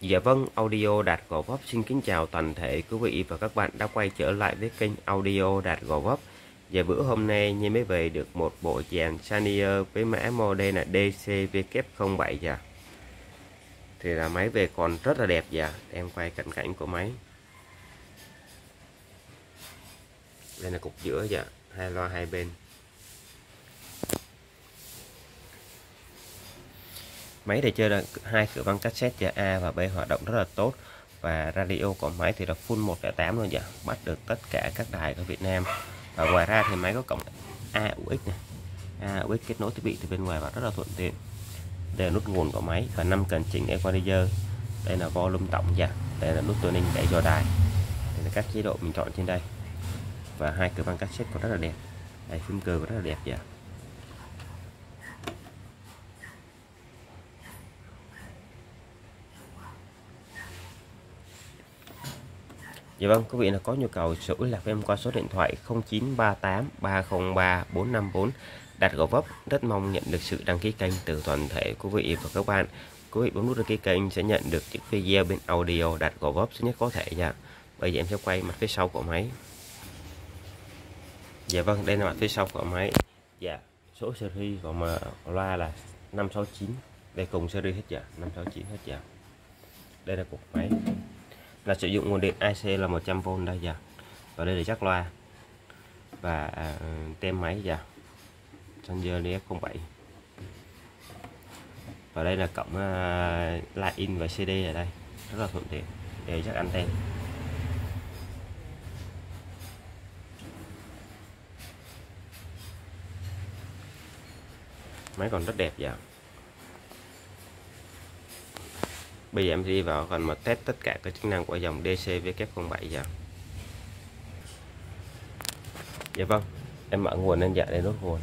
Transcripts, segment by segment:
Dạ vâng, Audio Đạt Gò Vấp xin kính chào toàn thể quý vị và các bạn đã quay trở lại với kênh Audio Đạt Gò Vấp. Và bữa hôm nay Nhi mới về được một bộ dàn Sanyo với mã model là DC-W07 dạ. Thì là máy về còn rất là đẹp dạ. Em quay cận cảnh của máy. Đây là cục giữa dạ, hai loa hai bên. Máy thì chơi là hai cửa băng cassette dạ, A và B hoạt động rất là tốt, và radio của máy thì là full 108 luôn dạ, bắt được tất cả các đài của Việt Nam. Và ngoài ra thì máy có cổng AUX này, AUX kết nối thiết bị từ bên ngoài và rất là thuận tiện. Đây là nút nguồn của máy và 5 cần chỉnh equalizer. Đây là volume tổng dạ, đây là nút tuning để cho đài. Đây là các chế độ mình chọn trên đây. Và hai cửa băng cassette còn rất là đẹp, đây phím cơ rất là đẹp dạ. Dạ vâng, quý vị là có nhu cầu sở hữu lạc với em qua số điện thoại 0938 303 454 Đạt Gò Vấp. Rất mong nhận được sự đăng ký kênh từ toàn thể quý vị và các bạn. Quý vị bấm nút đăng ký kênh sẽ nhận được những video bên Audio Đạt Gò Vấp sớm nhất có thể nha. Bây giờ em sẽ quay mặt phía sau của máy. Dạ vâng, đây là mặt phía sau của máy. Dạ, số series của loa là 569. Đây cùng series hết dạ, 569 hết dạ. Đây là cục máy, là sử dụng nguồn điện IC là 100V đây dạ. Và đây là jack loa và tem máy dạ. Sanyo DS-07. Và đây là cổng line-in và CD ở đây, rất là thuận tiện để jack anten. Máy còn rất đẹp dạ. Bây giờ em đi vào phần mà test tất cả các chức năng của dòng DC-W07 giờ. Dạ vâng, em mở nguồn lên dạ, đây nút nguồn.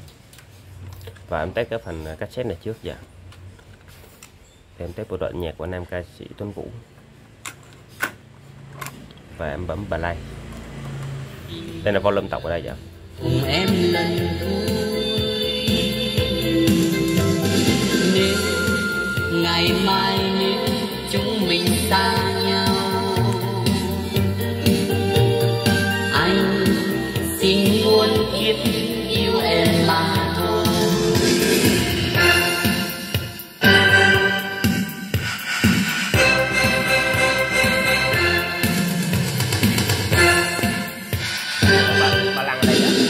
Và em test cái phần cassette này trước dạ. Thì em test một đoạn nhạc của nam ca sĩ Tuấn Vũ. Và em bấm play. Đây là volume tổng ở đây dạ. Ngày mai chúng mình xa nhau, anh xin muôn kiếp yêu em mà thôi. Bà lăng ở đây ạ.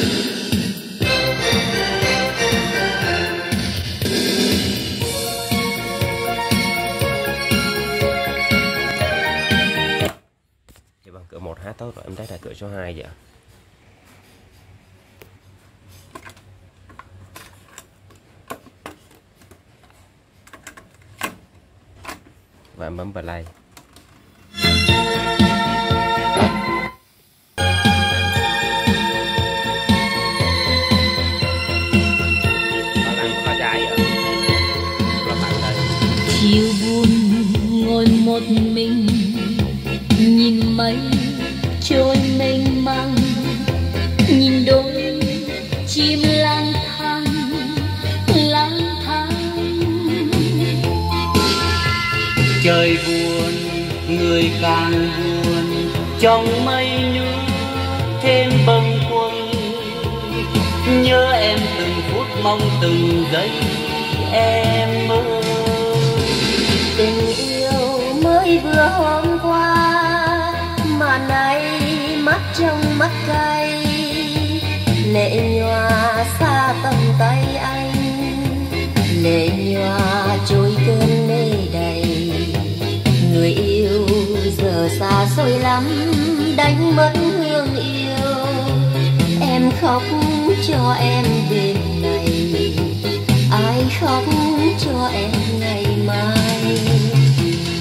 Cửa 1 hát tốt rồi, em thấy là cửa số 2 vậy. Và em bấm play. Chiều buồn ngồi một mình nhìn mây trôi mênh mang, nhìn đôi chim lang thang trời buồn người càng buồn, trong mây nữa thêm bâng khuâng, nhớ em từng phút mong từng giây em mơ. Tình yêu mới vừa hôm qua mà nay mắt trong mắt cay, lệ nhòa xa tầm tay anh, lệ nhòa trôi cơn mê đầy. Người yêu giờ xa xôi lắm, đánh mất hương yêu. Em khóc cho em đêm này, ai khóc cho em ngày mai.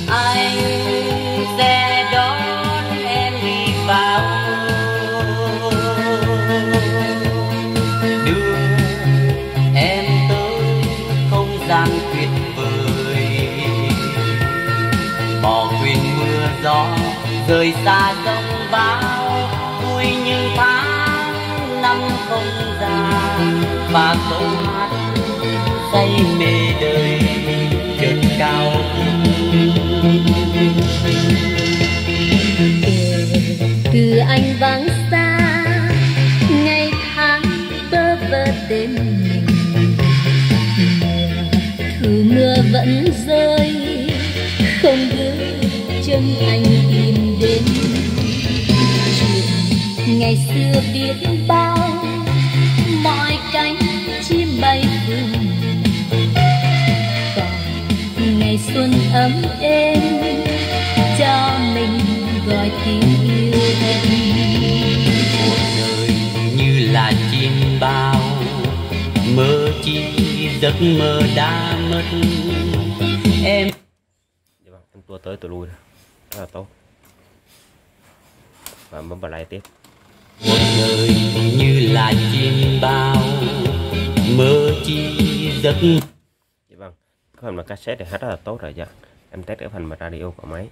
Anh sẽ đón em đi vào đưa em tới không gian tuyệt vời, bỏ quên mưa gió rời xa sông bão, vui như tháng năm không già. Và câu hát say mê đời chợt cao thử mưa vẫn rơi, không đưa chân anh tìm đến. Chuyện ngày xưa biết bao, mọi cánh chim bay cùng. Còn ngày xuân ấm êm, cho mình gọi tiếng yêu em. Cuộc đời như là chim bao, mơ chi giấc mơ đã mất em. Em tua tới tôi lui rất là tốt và bấm vào lại tiếp. Cuộc đời như là chim bao, mơ chi giấc. Dạ vâng, cái phần mà cassette này hát rất là tốt rồi. Dạ em test cái phần mà radio của máy.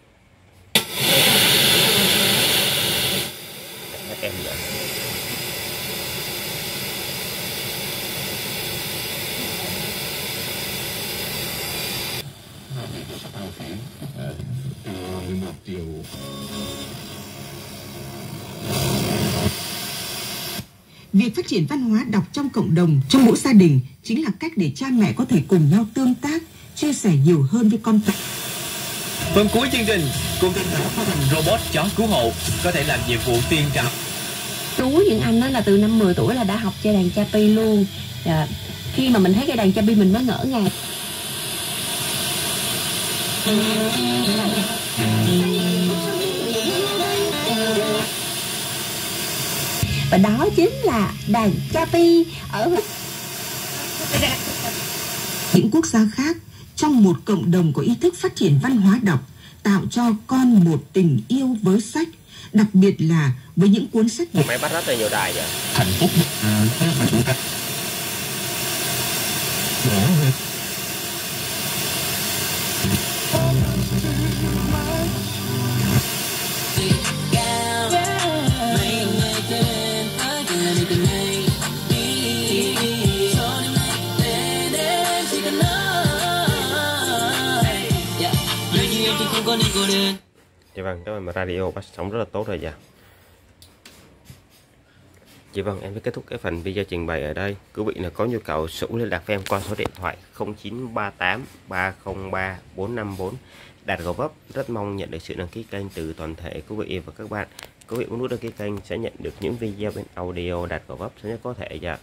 Các em dạ. Một điều việc phát triển văn hóa đọc trong cộng đồng, trong mỗi gia đình chính là cách để cha mẹ có thể cùng nhau tương tác, chia sẻ nhiều hơn với con cái. Phần cuối chương trình, cùng tham khảo mô hình robot chó cứu hộ có thể làm nhiệm vụ tiên trạm. Chú những anh đó là từ năm 10 tuổi là đã học chơi đàn Chapi luôn. Dạ. Khi mà mình thấy cái đàn Chapi mình mới ngỡ ngàng. Và đó chính là đàn Chapi ở những quốc gia khác. Trong một cộng đồng có ý thức phát triển văn hóa đọc, tạo cho con một tình yêu với sách, đặc biệt là với những cuốn sách. Máy bắt rất là nhiều đài vậy. Hạnh phúc. Chị vâng, cái mà radio bắt sóng rất là tốt rồi dạ. Chị vâng, em sẽ kết thúc cái phần video trình bày ở đây. Quý vị là có nhu cầu sở liên lạc với em qua số điện thoại 0938 303 454 Đạt Gò Vấp. Rất mong nhận được sự đăng ký kênh từ toàn thể quý vị và các bạn. Quý vị muốn nút đăng ký kênh sẽ nhận được những video bên Audio Đạt Gò Vấp sớm nhất có thể dạ.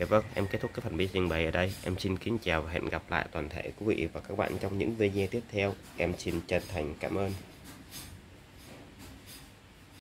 Dạ vâng, em kết thúc cái phần video trình bày ở đây. Em xin kính chào và hẹn gặp lại toàn thể quý vị và các bạn trong những video tiếp theo. Em xin chân thành cảm ơn.